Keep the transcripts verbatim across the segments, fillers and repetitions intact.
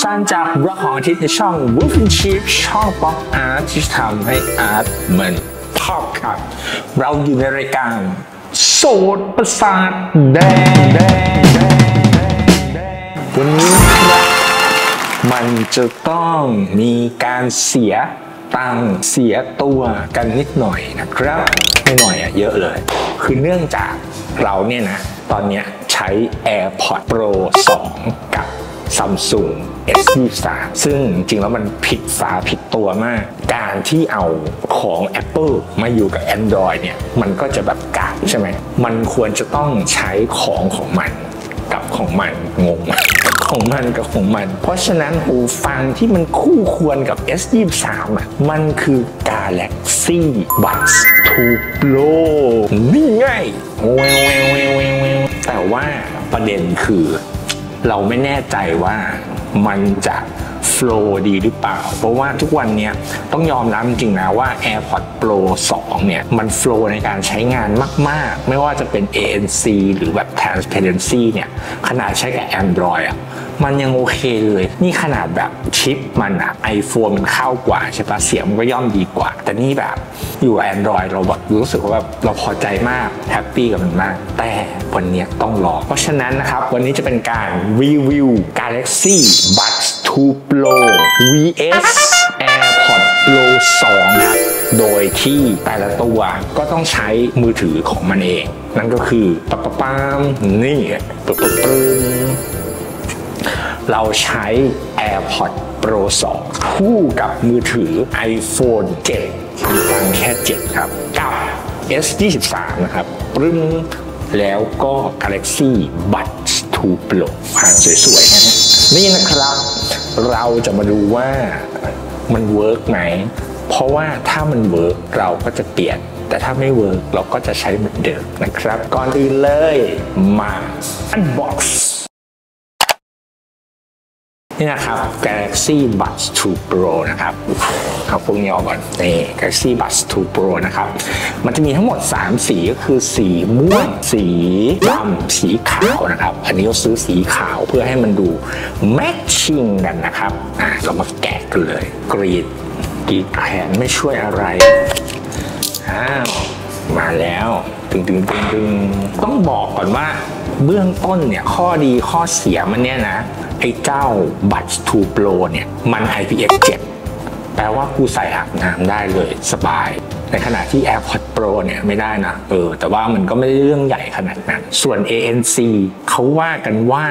สั้นจากบล็อกของอาทิตย์ในช่อง Wolf in Sheep ช่องป๊อปอาร์ตที่ทำให้อาร์ตเหมือนภาพครับเราอยู่ในรายการโสดประสาทแดงวันนี้นะครับมันจะต้องมีการเสียตังค์เสียตัวกันนิดหน่อยนะครับไม่หน่อยอะเยอะเลยคือเนื่องจากเราเนี่ยนะตอนนี้ใช้ AirPods Pro สอง กับSamsung เอส ยี่สิบสาม ซึ่งจริงๆแล้วมันผิดฝาผิดตัวมากการที่เอาของ Apple มาอยู่กับ Android เนี่ยมันก็จะแบบกากใช่ไหมมันควรจะต้องใช้ของของมันกับของมันงงของมันกับของมันเพราะฉะนั้นหูฟังที่มันคู่ควรกับ เอส ยี่สิบสาม อ่ะมันคือ Galaxy Buds ทู Pro นี่ไงแต่ว่าประเด็นคือเราไม่แน่ใจว่ามันจะโฟลว์ดีหรือเปล่าเพราะว่าทุกวันนี้ต้องยอมรับจริงนะว่า AirPods Pro สอง เนี่ยมันโฟลว์ในการใช้งานมากๆไม่ว่าจะเป็น เอ เอ็น ซี หรือแบบ Transparency เนี่ยขนาดใช้กับ Android อ่ะมันยังโอเคเลยนี่ขนาดแบบชิปมันอะ iPhone มันเข้ากว่าใช่ปะเสียงมันก็ย่อมดีกว่าแต่นี่แบบอยู่ Android เราแบบรู้สึกว่าแบบเราพอใจมากแฮปปี้กับมันมากแต่วันนี้ต้องรอเพราะฉะนั้นนะครับวันนี้จะเป็นการรีวิว Galaxy Buds ทู Pro วี เอส AirPods Pro สอง ครับโดยที่แต่ละตัวก็ต้องใช้มือถือของมันเองนั่นก็คือปั๊บปั๊บนี่ปึ๊บปึ๊บเราใช้ AirPods Pro สอง คู่กับมือถือ iPhone เจ็ด คือฟังแค่ เจ็ด ครับกับ เอส ยี่สิบสาม นะครับปรึ้งแล้วก็ Galaxy Buds ทู Pro ฟังสวยๆนะนี่นะครับเราจะมาดูว่ามันเวิร์กไหมเพราะว่าถ้ามันเวิร์กเราก็จะเปลี่ยนแต่ถ้าไม่เวิร์กเราก็จะใช้เหมือนเดิมนะครับก่อนอื่นเลยมา Unboxนี่นะครับ Galaxy Buds ทู Pro นะครับเอาพวกนี้ออกก่อนนี่ Galaxy Buds ทู Pro นะครับมันจะมีทั้งหมดสามสีก็คือสีม่วงสีดำสีขาวนะครับอันนี้เราซื้อสีขาวเพื่อให้มันดูแมทชิ่งกันนะครับอ่ะเรามาแกะกันเลยกรีดกรีดแขนไม่ช่วยอะไรอ้าวมาแล้วตึงตึงตึงตึงต้องบอกก่อนว่าเบื้องต้นเนี่ยข้อดีข้อเสียมันเนี่ยนะไอ้เจ้า Buds ทู Pro เนี่ยมัน ไอ พี เอ็กซ์ เจ็ด แปลว่ากูใส่อาบน้ำได้เลยสบายในขณะที่ AirPods Pro เนี่ยไม่ได้นะเออแต่ว่ามันก็ไม่ได้เรื่องใหญ่ขนาดนั้นส่วน เอ เอ็น ซี เขาว่ากันว่า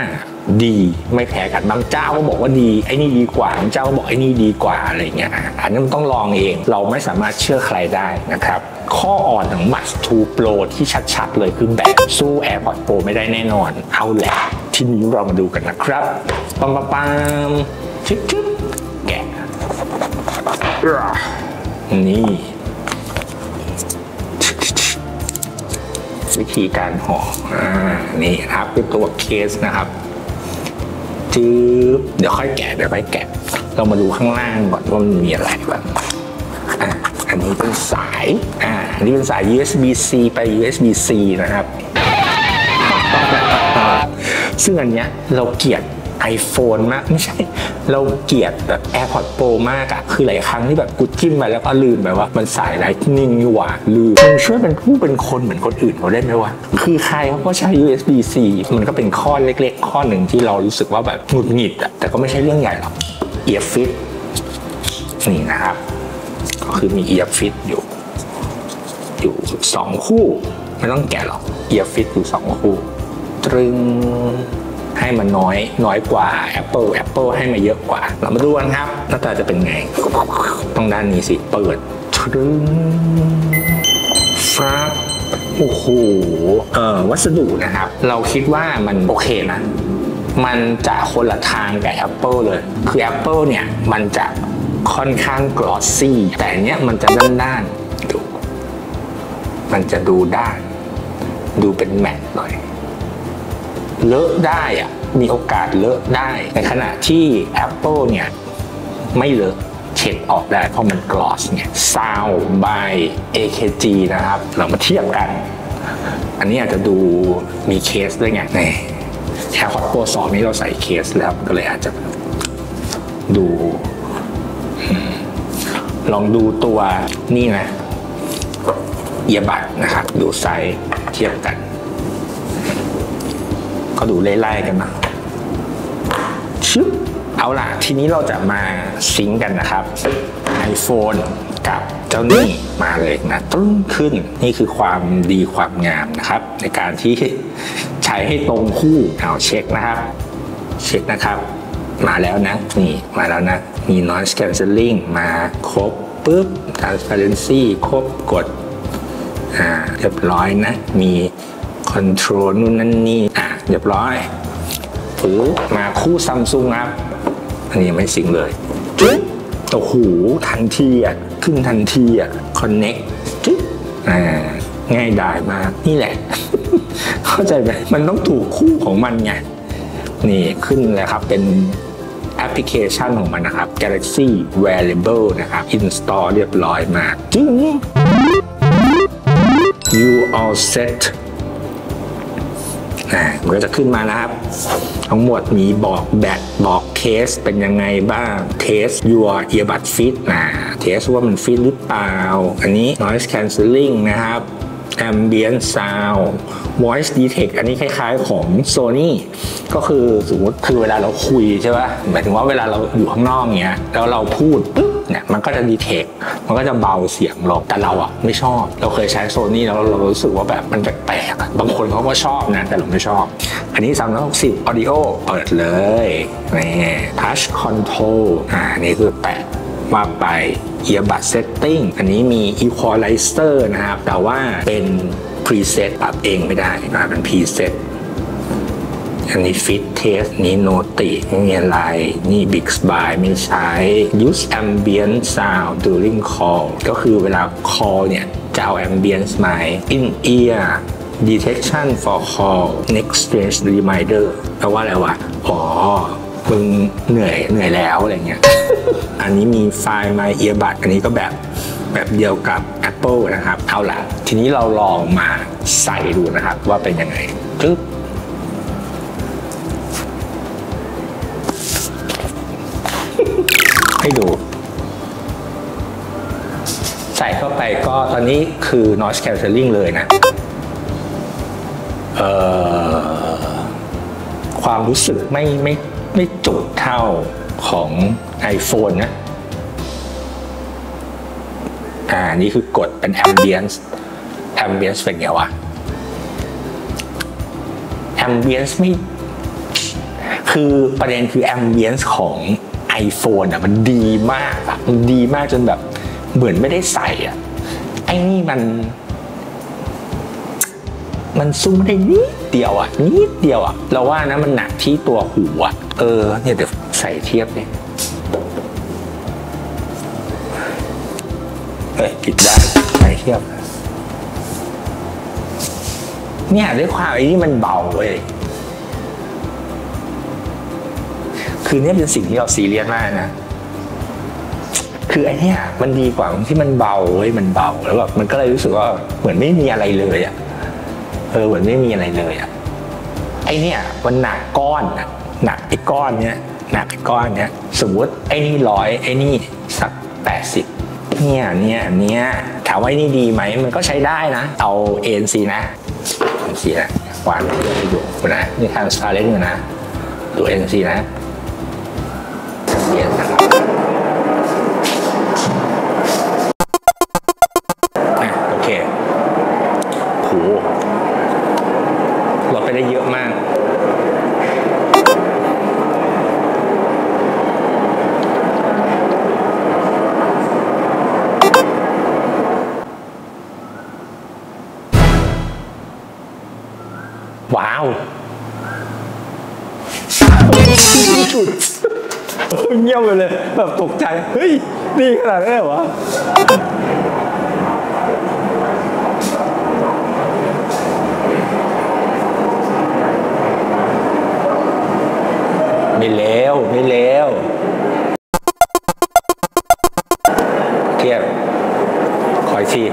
ดีไม่แพ้กันบางเจ้าก็บอกว่าดีไอ้นี่ดีกว่าบางเจ้าก็บอกไอ้นี่ดีกว่าอะไรเงี้ยอันนี้มันต้องลองเองเราไม่สามารถเชื่อใครได้นะครับข้ออ่อนของ Buds ทู Pro ที่ชัดๆเลยคือแบตสู้ AirPods Pro ไม่ได้แน่นอนเอาแหละทีนี้เรามาดูกันนะครับปังปังชิคชิคแกะนี่วิธีการห่ออ่านี่ครับคือตัวเคสนะครับจื๊บเดี๋ยวค่อยแกะเดี๋ยวค่อยแกะเรามาดูข้างล่างก่อนว่ามันมีอะไรบ้างอ่ะอันนี้เป็นสายอ่านี่เป็นสาย ยู เอส บี ซี ไป ยู เอส บี ซี นะครับซึ่งอันเนี้ยเราเกลียด iPhone มากไม่ใช่เราเกลียดแบบ AirPods Pro มากอะคือหลายครั้งที่แบบกูจิ้มไปแล้วก็ลืมไปว่ามันสาย Lightning นี่หว่าลืมมันช่วยเป็นผู้เป็นคนเหมือนคนอื่นเขาได้ไหมวะคือใครเขาก็ใช้ ยู เอส บี ซี มันก็เป็นข้อเล็กๆข้อหนึ่งที่เรารู้สึกว่าแบบหงุดหงิดอะแต่ก็ไม่ใช่เรื่องใหญ่หรอก Earfit นี่นะครับก็คือมี Earfit อยู่อยู่สองคู่ไม่ต้องแกะหรอก Earfit อยู่สองคู่ตรึงให้มันน้อยน้อยกว่า Apple Apple ให้มาเยอะกว่าเรามาดูกันครับหน้าตาจะเป็นไงต้องด้านนี้สิเปิดตรึงครับโอ้โหเอ่อวัสดุนะครับเราคิดว่ามันโอเคนะมันจะคนละทางกับ Apple เลยคือ Apple เนี่ยมันจะค่อนข้าง glossy แต่เนี้ยมันจะด้านด้านดูมันจะดูด้านดูเป็นแมตต์หน่อยเลอะได้อะมีโอกาสเลอะได้ในขณะที่ Apple เนี่ยไม่เลอะเช็ดออกได้เพราะมันกลอสเนี่ย Sound by เอ เค จี นะครับเรามาเทียบกัน อันนี้อาจจะดูมีเคสด้วยไงในแค่AirPods Pro สองนี้เราใส่เคสแล้วก็เลยอาจจะดูลองดูตัวนี่นะเอียบัดนะครับดูไซส์เทียบกันก็ดูไล่ๆกันนะชึบเอาล่ะทีนี้เราจะมาซิงกันนะครับ iPhone กับเจ้านี่มาเลยนะตึ้งขึ้นนี่คือความดีความงามนะครับในการที่ใช้ให้ตรงคู่เอาเช็คนะครับเช็คนะครับมาแล้วนะนี่มาแล้วนะมี noise cancelling มาครบปุ๊บ transparency ครบกดอ่าเรียบร้อยนะมี control นู่นนั่นนี่อ่ะเรียบร้อยหูมาคู่ Samsung ครับอันนี้ไม่สิงเลยตัวหูทันทีอ่ะขึ้นทันทีอ่ะ connect อ่าง่ายดายมากนี่แหละ เข้าใจไหมมันต้องถูกคู่ของมันไงนี่ขึ้นเลยครับเป็นแอปพลิเคชันของมันนะครับ Galaxy Wearable นะครับ Install เรียบร้อยมากจึ้ง You all set นะมันก็จะขึ้นมานะครับทั้งหมดมีบอกแบตบอกเทสเป็นยังไงบ้างเทส Your Earbud Fit นะเทสว่ามันฟิตหรือเปล่าอันนี้ Noise Cancelling นะครับAmbient Sound Voice Detect อันนี้คล้ายๆของ Sony ก็คือสมมติคือเวลาเราคุยใช่ป่ะหมายถึงว่าเวลาเราอยู่ข้างนอกเงี้ยแล้วเราพูดปึ๊บเนี่ยมันก็จะ Detect มันก็จะเบาเสียงลงแต่เราอ่ะไม่ชอบเราเคยใช้ Sony แล้วเรารู้สึกว่าแบบมันแปลกๆบางคนเขาก็ชอบนะแต่เราไม่ชอบอันนี้สามร้อยหกสิบ Audio เปิดเลยนี่ Touch Control อ่านี่คือแปะว่าไปEarbud Setting อันนี้มี Equalizer นะครับแต่ว่าเป็น Preset ปรับเองไม่ได้นะเป็น Preset อันนี้ Fit Test นี้ Noti นี่อะไรนี่ Big Spy ไม่ใช้ Use Ambient Sound During Call ก็คือเวลา Call เนี่ยจะเอา Ambience มา In Ear Detection for Call Next Stage Reminder แปลว่าอะไรวะอ๋อมึงเหนื่อยเหนื่อยแล้วอะไรเงี้ยอันนี้มีไฟล์ My Earbud อันนี้ก็แบบแบบเดียวกับ Apple นะครับเอาล่ะทีนี้เราลองมาใส่ดูนะครับว่าเป็นยังไงปึ๊บให้ดูใส่เข้าไปก็ตอนนี้คือ noise cancelling เลยนะเอ่อความรู้สึกไม่ไม่ไม่จุดเท่าของ iPhone นะอ่านี่คือกดเป็น Ambience Ambience เป็นไงวะ Ambience ไม่คือประเด็นคือ Ambience ของ iPhone อ่ะมันดีมากอ่ะมันดีมากจนแบบเหมือนไม่ได้ใส่อ่ะไอ้นี่มันมันซูมได้นิดเดียวอ่ะนิดเดียวอ่ะเราว่านะมันหนักที่ตัวหูอ่ะเออเนี่ยเดี๋ยวใส่เทียบเนี่ยเฮ้ยผิดได้ใส่เทียบเนี่ยด้วยความไอ้นี่มันเบาเว้ยคือเนี่ยเป็นสิ่งที่เราซีเรียสมากนะคือไอ้เนี่ยมันดีกว่าที่มันเบาเว้ยมันเบาแล้วแบบมันก็เลยรู้สึกว่าเหมือนไม่มีอะไรเลยอ่ะเออเหมือนไม่มีอะไรเลยอ่ะไอ้เนี่ยมันหนักก้อนอ่ะหนักไอ้ก้อนเนี้ยหนักไอ้ก้อนเนี้ยสมมติไอ้นี่ร้อยไอ้นี่สักแปดสิบเนี่ยเนี่ยเนี่ยถามว่าไอ้นี่ดีไหมมันก็ใช้ได้นะเอา เอ เอ็น ซี นะสีนะวางเยอะอยู่นะนี่ Transparency นะตัว เอ เอ็น ซี นะเปลี่ยนนะครับโอเคโหลดไปได้เยอะมากว้าวจุดเงียบไปเลยแบบตกใจเฮ้ยนี่ขนาดนี้เหรอไม่เลวไม่เลวเทียบคอยที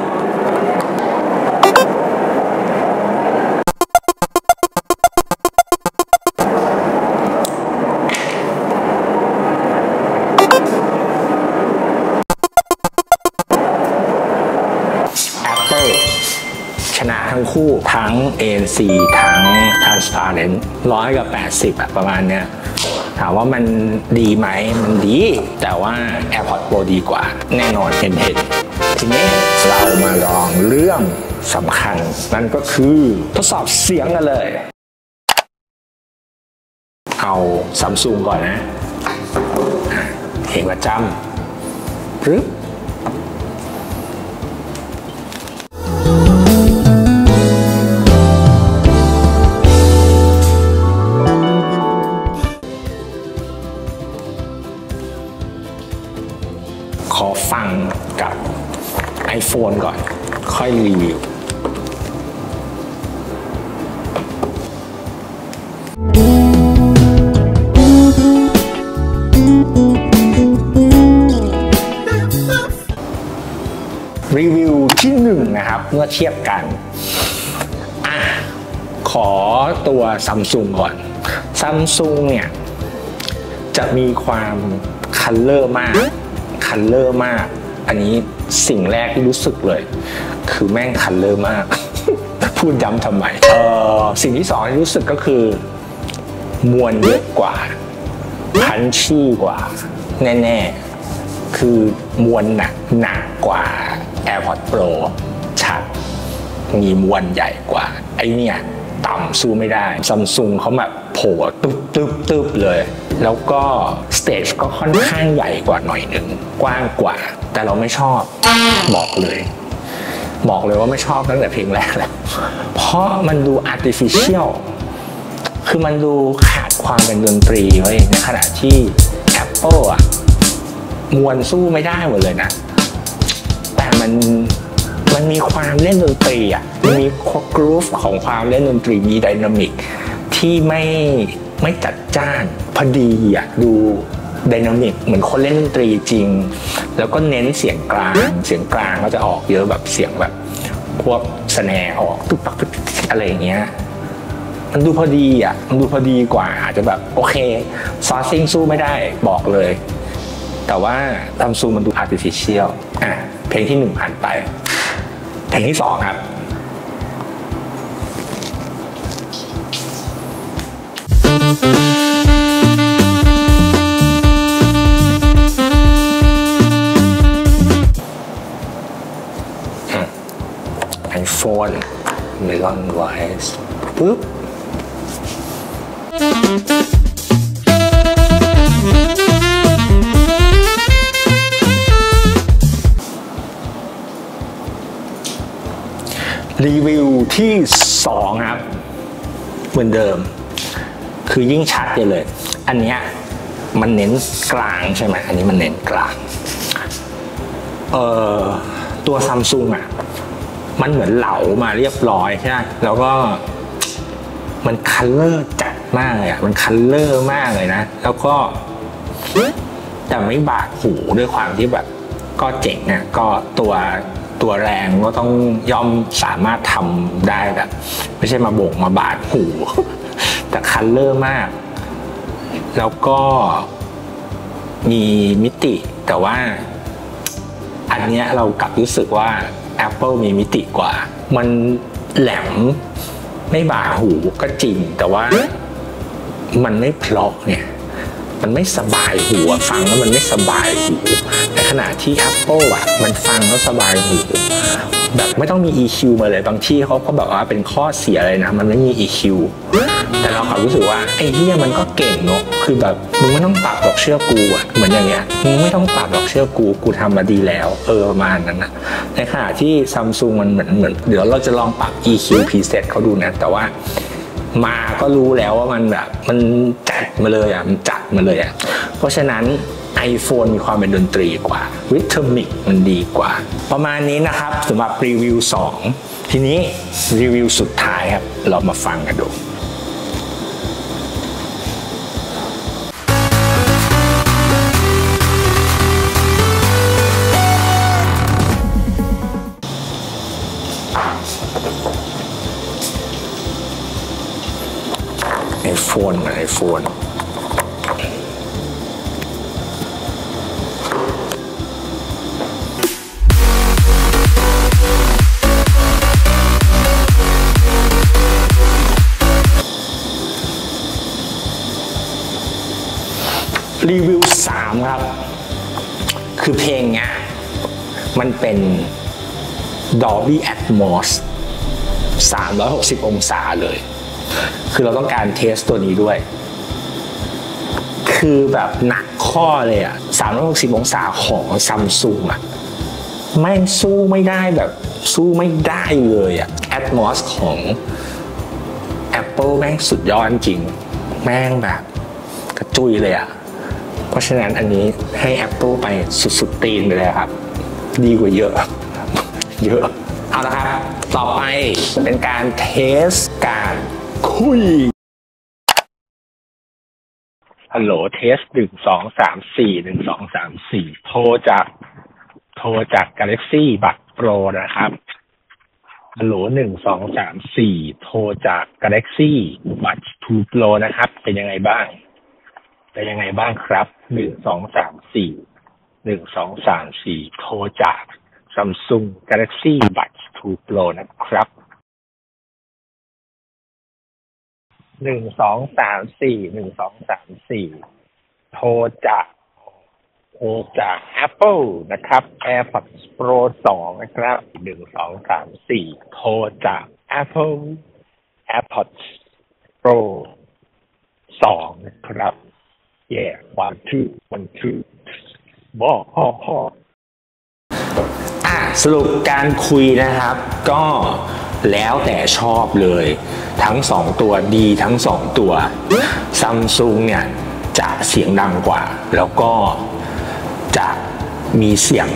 เอ เอ็น ซี ทั้ง Transparency หนึ่งร้อยกับแปดสิบอะประมาณเนี้ยถามว่ามันดีไหมมันดีแต่ว่า AirPods Pro ดีกว่าแน่นอนเห็นเห็นทีนี้เรามาลองเรื่องสำคัญนั่นก็คือทดสอบเสียงกันเลยเอา Samsung ก่อนนะเห็นประจำปึ๊บขอฟังกับ iPhone ก่อนค่อยรีวิวรีวิวที่หนึ่งนะครับเมื่อเทียบกันอ่ะขอตัว Samsung ก่อน Samsung เนี่ยจะมีความคัลเลอร์มากคัลเลอร์มากอันนี้สิ่งแรกที่รู้สึกเลยคือแม่งคัลเลอร์มาก พูดย้ำทำไมเอ่อสิ่งที่สองที่รู้สึกก็คือมวลเยอะกว่าพันชี่กว่าแน่ๆคือมวลหนักหนักกว่า AirPods Pro ชัดมีมวลใหญ่กว่าไอเนี่ยต่ำสู้ไม่ได้ Samsung เขาแบบโผล่ตึ๊บตึ๊บตึ๊บเลยแล้วก็สเตจก็ค่อนข้างใหญ่กว่าหน่อยหนึ่งกว้างกว่าแต่เราไม่ชอบบอกเลยบอกเลยว่าไม่ชอบตั้งแต่เพลงแรกแล้วเพราะมันดู artificial คือมันดูขาดความเป็นดนตรีไว้ในขณะที่ Apple อะมวลสู้ไม่ได้หมดเลยนะแต่มันมันมีความเล่นดนตรีอะมันมีกรูฟของความเล่นดนตรีมีไดนามิกที่ไม่ไม่จัดจ้านพอดีอ่ะดูไดนามิกเหมือนคนเล่นดนตรีจริงแล้วก็เน้นเสียงกลางเสียงกลางก็จะออกเยอะแบบเสียงแบบพวกสแนร์ออกตุ๊บปักตุ๊บอะไรอย่างเงี้ยมันดูพอดีอ่ะมันดูพอดีกว่าอาจจะแบบโอเคซอสซิ่งสู้ไม่ได้บอกเลยแต่ว่าซัมซุงมันดู artificial อ่ะเพลงที่หนึ่งผ่านไปเพลงที่สองครับiPhone Melon Voice ปึ๊บรีวิวที่สองครับเหมือนเดิมคือยิ่งชัดเลยอันเนี้ยมันเน้นกลางใช่ไหมอันนี้มันเน้นกลางเอ่อตัว Samsung อ่ะมันเหมือนเหลามาเรียบร้อยใช่ไหมแล้วก็มันคัลเลอร์จัดมากเลยอ่ะมันคัลเลอร์มากเลยนะแล้วก็แต่ไม่บาดหูด้วยความที่แบบก็เจ๋งนะก็ตัวตัวแรงก็ต้องยอมสามารถทำได้แบบไม่ใช่มาโบกมาบาดหูแต่คัลเลอร์มากแล้วก็มีมิติแต่ว่าอันเนี้ยเรากลับรู้สึกว่า Apple มีมิติกว่ามันแหลมไม่บาดหูก็จริงแต่ว่ามันไม่เพลาะเนี่ยมันไม่สบายหูฟังแล้วมันไม่สบายหูในขณะที่ Apple อ่ะมันฟังแล้วสบายหูแบบไม่ต้องมี อี คิว มาเลยบางที่เขาก็แบบว่าเป็นข้อเสียอะไรนะมันไม่มี อี คิว แต่เราเขารู้สึกว่าไอ้เหี้ยมันก็เก่งเนาะคือแบบมึงไม่ต้องปรับหรอกเชื่อกูอ่ะเหมือนอย่างเงี้ยมึงไม่ต้องปรับหรอกเชื่อกูกูทำมาดีแล้วเออประมาณนั้นนะในขณะที่ Samsung มันเหมือนเหมือนเดี๋ยวเราจะลองปรับ อี คิว preset เขาดูนะแต่ว่ามาก็รู้แล้วว่ามันแบบมันจัดมาเลยอ่ะมันจัดมาเลยอ่ะเพราะฉะนั้น iPhone มีความเป็นดนตรีกว่าริทึมิกมันดีกว่าประมาณนี้นะครับสำหรับรีวิวสองทีนี้รีวิวสุดท้ายครับเรามาฟังกันดูไอโฟนไอโฟน รีวิวสามครับคือเพลงเนี้ยมันเป็น Dolby Atmos สามร้อยหกสิบ องศาเลยคือเราต้องการเทสตัวนี้ด้วยคือแบบหนักข้อเลยอ่ะสามร้อยหกสิบ องศาของ Samsung อ่ะไม่สู้ไม่ได้แบบสู้ไม่ได้เลยอ่ะ Atmos ของ Apple แม่งสุดยอดจริงแม่งแบบกระจุยเลยอ่ะเพราะฉะนั้นอันนี้ให้ Apple ไปสุดๆตีนไปเลยครับดีกว่าเยอะเยอะเอาละครับต่อไปเป็นการเทสการคุยฮัลโหลเทสหนึ่งสองสามสี่หนึ่งสองสามสี่โทรจากโทรจาก Galaxy Buds Pro นะครับฮัลโหลหนึ่งสองสามสี่โทรจาก Galaxy Buds ทู Pro นะครับเป็นยังไงบ้างเป็นยังไงบ้างครับหนึ่งสองสามสี่หนึ่งสองสามสี่โทรจาก Samsung Galaxy Buds ทู Pro นะครับหนึ่งสองสามสี่หนึ่งสองสามสี่โทรจากโทรจาก Apple นะครับ AirPods Pro ทู นะครับหนึ่งสองสามสี่โทรจาก Apple AirPods Pro ทู นะครับ yeah one two one two บอกพ่อพ่ออ่ะสรุปการคุยนะครับก็แล้วแต่ชอบเลยทั้งสองตัวดีทั้งสองตัว Samsung เนี่ยจะเสียงดังกว่าแล้วก็จะมีเสียง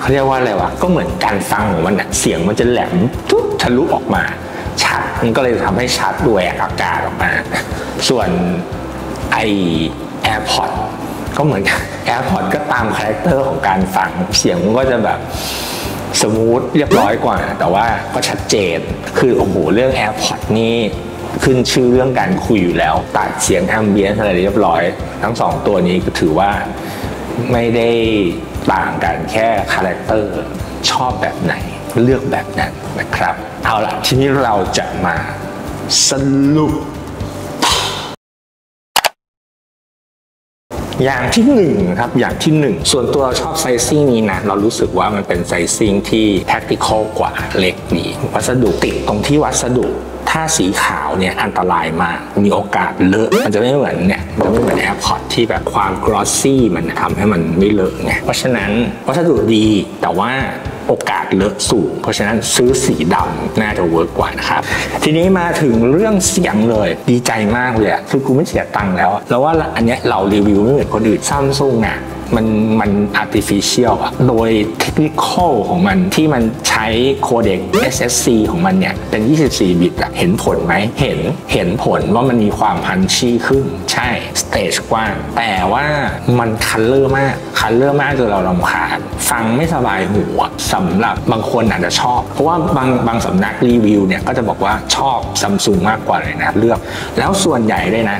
เขาเรียกว่าอะไรวะก็เหมือนการฟังของมันนะเสียงมันจะแหลมทุบทะลุออกมาชัดมันก็เลยทำให้ชัดด้วยอากาศออกมาส่วนไอ AirPods ก็เหมือน AirPods ก็ตามคาแรคเตอร์ของการฟังเสียงมันก็จะแบบสมูทเรียบร้อยกว่าแต่ว่าก็ชัดเจนคือโอ้โหเรื่อง AirPods นี่ขึ้นชื่อเรื่องการคุยอยู่แล้วตัดเสียงแอมเบียนซ์อะไรเรียบร้อยทั้งสองตัวนี้ก็ถือว่าไม่ได้ต่างกันแค่คาแรคเตอร์ชอบแบบไหนเลือกแบบนั้นนะครับเอาล่ะทีนี้เราจะมาสรุปอย่างที่หนึ่งครับอย่างที่หนึ่งส่วนตัวเราชอบไซซิ่งนี้นะเรารู้สึกว่ามันเป็นไซซิ่งที่แท็กติคอลกว่าเล็กนี้วัสดุติดตรงที่วัสดุถ้าสีขาวเนี่ยอันตรายมากมีโอกาสเลอะมันจะไม่เหมือนเนี่ยมันจะไม่เหมือน AirPods ที่แบบความ glossy มันทำให้มันไม่เลอะไงเพราะฉะนั้นวัสดุดีแต่ว่าโอกาสเลอะสูงเพราะฉะนั้นซื้อสีดำน่าจะเวิร์กกว่านะครับทีนี้มาถึงเรื่องเสียงเลยดีใจมากเลยคือกูไม่เสียตังค์แล้วแล้วว่าอันเนี้ยเรารีวิวไม่เหมือนคนอื่น Samsung อ่ะมันมัน artificial อ่ะโดย technical ของมันที่มันใช้โคเดก เอส เอส ซี ของมันเนี่ยเป็น ยี่สิบสี่ บิตอ่ะเห็นผลไหมเห็นเห็นผลว่ามันมีความพันชี่ขึ้นใช่ stage กว้างแต่ว่ามันคัลเลอร์มากคัลเลอร์มากจนเรารำคาญฟังไม่สบายหูสำหรับบางคนอาจจะชอบเพราะว่าบางบางสำนักรีวิวเนี่ยก็จะบอกว่าชอบ Samsung มากกว่าเลยนะเลือกแล้วส่วนใหญ่เลยนะ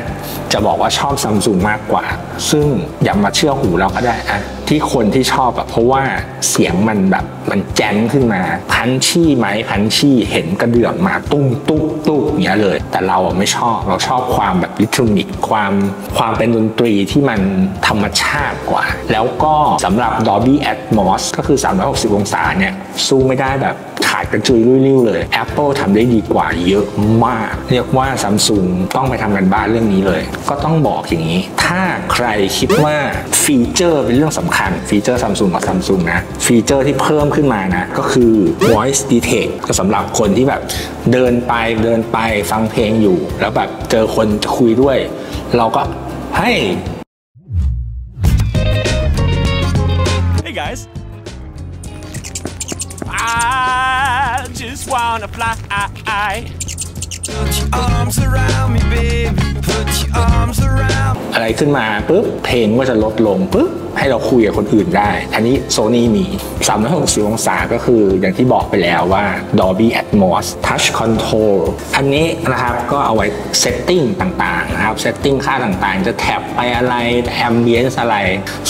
จะบอกว่าชอบ Samsung มากกว่าซึ่งอย่ามาเชื่อหูเราก็ได้อะที่คนที่ชอบแบบเพราะว่าเสียงมันแบบมันแจ้งขึ้นมาพันชี่ไหมพันชี่เห็นกระเดื่องมาตุ้งตุ้งตุ้งเนี้ยเลยแต่เราอ่ะไม่ชอบเราชอบความแบบอิเล็กทรอนิกส์ความความเป็นดนตรีที่มันธรรมชาติกว่าแล้วก็สำหรับ Dolby Atmos ก็คือสามร้อยหกสิบ องศาเนี่ยสู้ไม่ได้แบบขาดกระจุยริ้วๆเลย Apple ทำได้ดีกว่าเยอะมากเรียกว่า Samsung ต้องไปทำกันบ้านเรื่องนี้เลยก็ต้องบอกอย่างนี้ถ้าใครคิดว่าฟีเจอร์เป็นเรื่องสำคัญฟีเจอร์ Samsung กับ Samsung นะฟีเจอร์ที่เพิ่มขึ้นมานะก็คือ Voice Detect ก็สำหรับคนที่แบบเดินไปเดินไปฟังเพลงอยู่แล้วแบบเจอคนจะคุยด้วยเราก็ให้ Hey guys I just wanna fly Put your arms around me baby Put your arms around อะไรขึ้นมาปุ๊บเพลงก็จะลดลงปุ๊บให้เราคุยกับคนอื่นได้อันนี้ Sony มีสามร้อยหกสิบ องศาก็คืออย่างที่บอกไปแล้วว่า Dolby Atmos Touch Control อันนี้นะครับก็เอาไว้ Setting ต่างๆนะครับ Setting ค่าต่างๆจะแท็บไปอะไร Ambience อะไร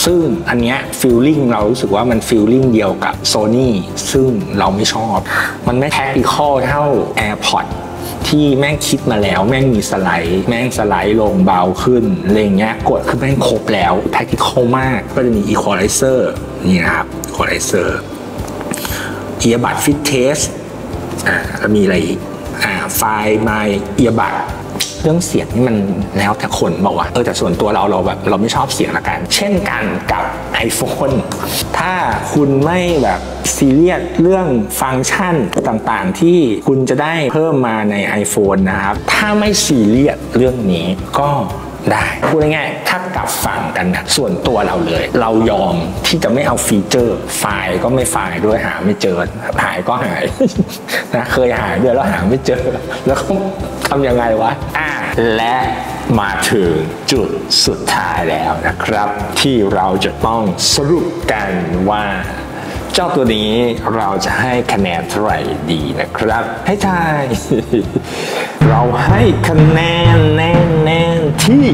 ซึ่งอันเนี้ย Feeling เรารู้สึกว่ามัน Feeling เดียวกับ Sony ซึ่งเราไม่ชอบมันไม่ Tactical เท่า AirPods ที่แม่งคิดมาแล้วแม่งมีสไลด์แม่งสไลด์ลงเบาขึ้นอะไรเงี้ยกดคือแม่งครบแล้วแพคทิคอลมากก็จะมีอีควอไลเซอร์นี่นะครับอีควอไลเซอร์เอียบัดฟิตเทสอ่าแล้วมีอะไรอีกอ่าไฟล์ไมค์เอียบัดเรื่องเสียงนี่มันแล้วแต่คนบอกว่าเออแต่ส่วนตัวเราเราแบบเราไม่ชอบเสียงละกันเช่นกันกับ iPhone ถ้าคุณไม่แบบซีเรียสเรื่องฟังก์ชันต่างๆที่คุณจะได้เพิ่มมาใน iPhone นะครับถ้าไม่ซีเรียสเรื่องนี้ก็ได้พูดง่ายๆถ้ากลับฝั่งกันนะส่วนตัวเราเลยเรายอมที่จะไม่เอาฟีเจอร์ไฟล์ก็ไม่ไฟล์ด้วยหาไม่เจอหายก็หาย นะเคยหายเดือนแล้วหาไม่เจอแล้วก็ทำยังไงวะอ่าและมาถึงจุดสุดท้ายแล้วนะครับที่เราจะต้องสรุปกันว่าเจ้าตัวนี้เราจะให้คะแนนเท่าไหร่ดีนะครับให้ทาย เราให้คะแนนแน่แน่ที่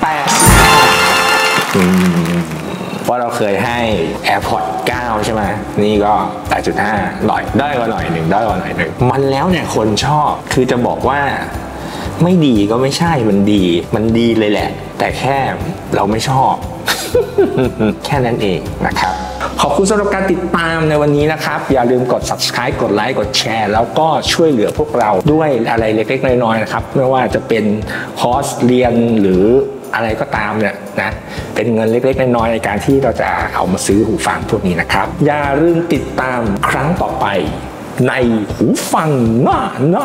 แปดเพราะเราเคยให้ AirPods เก้า ใช่ไหมนี่ก็ แปดจุดห้า หน่อยได้กว่าหน่อยหนึ่งได้กว่าหน่อยหนึ่งมันแล้วเนี่ยคนชอบคือจะบอกว่าไม่ดีก็ไม่ใช่มันดีมันดีเลยแหละแต่แค่เราไม่ชอบแค่นั้นเองนะครับขอบคุณสำหรับการติดตามในวันนี้นะครับอย่าลืมกด Subscribe กดไลค์กดแชร์แล้วก็ช่วยเหลือพวกเราด้วยอะไรเล็กๆน้อยๆนะครับไม่ว่าจะเป็นคอร์สเรียนหรืออะไรก็ตามเนี่ยนะเป็นเงินเล็กๆน้อยๆในการที่เราจะเอามาซื้อหูฟังพวกนี้นะครับอย่าลืมติดตามครั้งต่อไปในหูฟังหน้าหน้า